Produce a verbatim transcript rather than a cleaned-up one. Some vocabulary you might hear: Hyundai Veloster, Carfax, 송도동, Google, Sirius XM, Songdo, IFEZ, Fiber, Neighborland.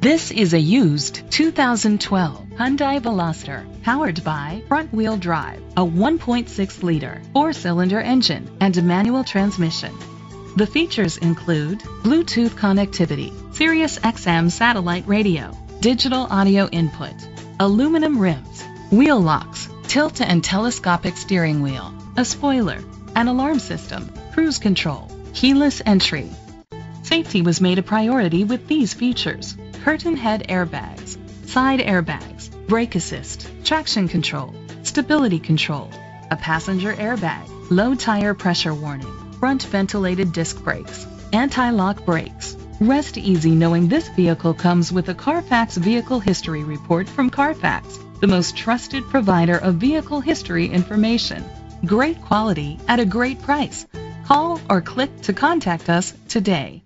This is a used two thousand twelve Hyundai Veloster, powered by front-wheel drive, a one point six liter four-cylinder engine, and a manual transmission. The features include Bluetooth connectivity, Sirius X M satellite radio, digital audio input, aluminum rims, wheel locks, tilt and telescopic steering wheel, a spoiler, an alarm system, cruise control, keyless entry. Safety was made a priority with these features: curtain head airbags, side airbags, brake assist, traction control, stability control, a passenger airbag, low tire pressure warning, front ventilated disc brakes, anti-lock brakes. Rest easy knowing this vehicle comes with a Carfax Vehicle History Report from Carfax, the most trusted provider of vehicle history information. Great quality at a great price. Call or click to contact us today.